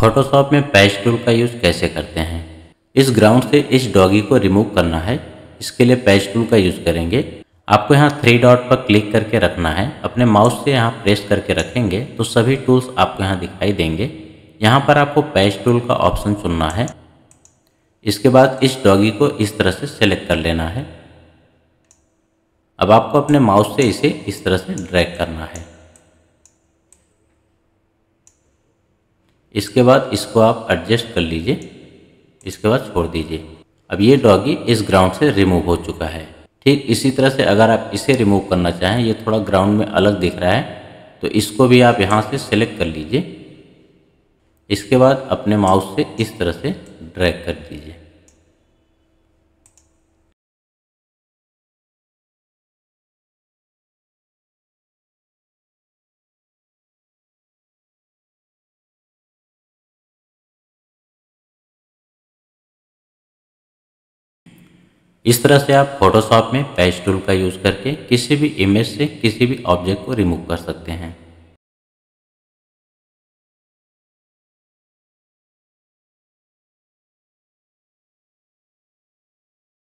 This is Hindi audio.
फोटोशॉप में पैच टूल का यूज़ कैसे करते हैं। इस ग्राउंड से इस डॉगी को रिमूव करना है, इसके लिए पैच टूल का यूज़ करेंगे। आपको यहाँ 3 डॉट पर क्लिक करके रखना है, अपने माउस से यहाँ प्रेस करके रखेंगे तो सभी टूल्स आपको यहाँ दिखाई देंगे। यहाँ पर आपको पैच टूल का ऑप्शन चुनना है। इसके बाद इस डॉगी को इस तरह से सेलेक्ट कर लेना है। अब आपको अपने माउस से इसे इस तरह से ड्रैग करना है। इसके बाद इसको आप एडजस्ट कर लीजिए, इसके बाद छोड़ दीजिए। अब ये डॉगी इस ग्राउंड से रिमूव हो चुका है। ठीक इसी तरह से अगर आप इसे रिमूव करना चाहें, ये थोड़ा ग्राउंड में अलग दिख रहा है, तो इसको भी आप यहाँ से सेलेक्ट कर लीजिए। इसके बाद अपने माउस से इस तरह से ड्रैग कर दीजिए। इस तरह से आप फोटोशॉप में पैच टूल का यूज़ करके किसी भी इमेज से किसी भी ऑब्जेक्ट को रिमूव कर सकते हैं।